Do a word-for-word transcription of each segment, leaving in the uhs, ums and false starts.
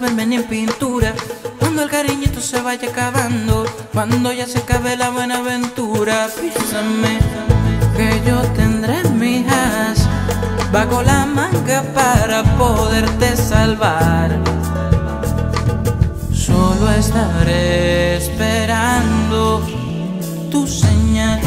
verme ni en pintura. Cuando el cariñito se vaya acabando, cuando ya se acabe la buena aventura, písame que yo tendré mis as bajo la manga para poderte salvar. Solo estaré esperando tu señal.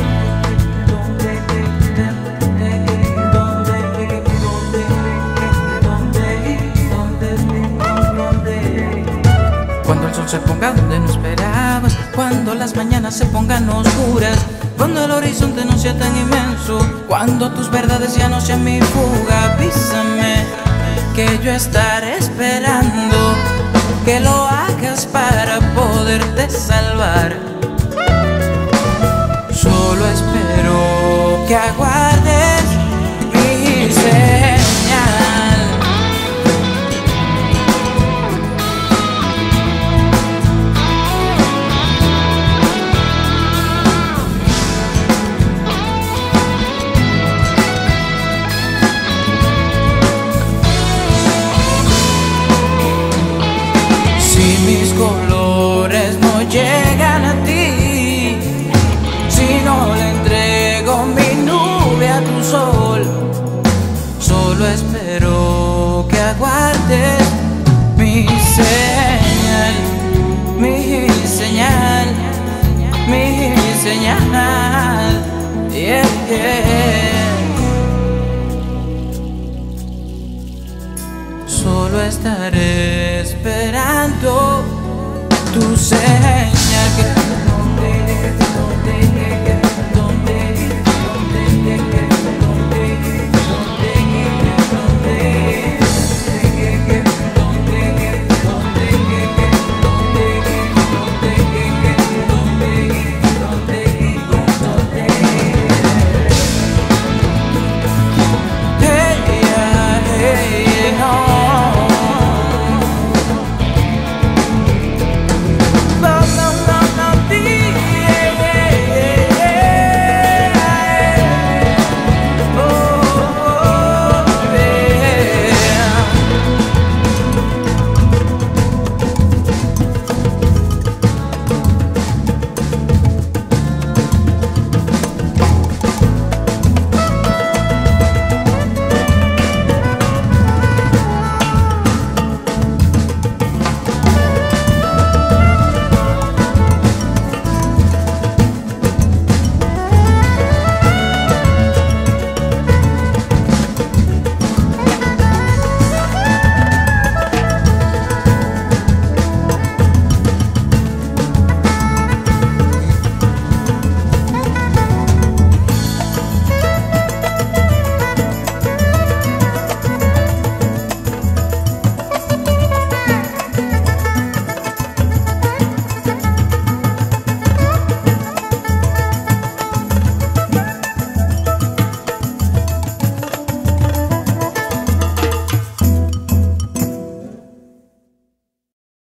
Cuando el sol se ponga donde no esperabas, cuando las mañanas se pongan oscuras, cuando el horizonte no sea tan inmenso, cuando tus verdades ya no sean mi fuga, avísame que yo estaré esperando que lo hagas para poderte salvar. Solo espero que aguardes mi señal. Mis colores no llegan a ti, si no le entrego mi nube a tu sol. Solo espero que aguardes mi señal, mi señal, mi señal. Yeah, yeah. Solo estaré esperando tu ser.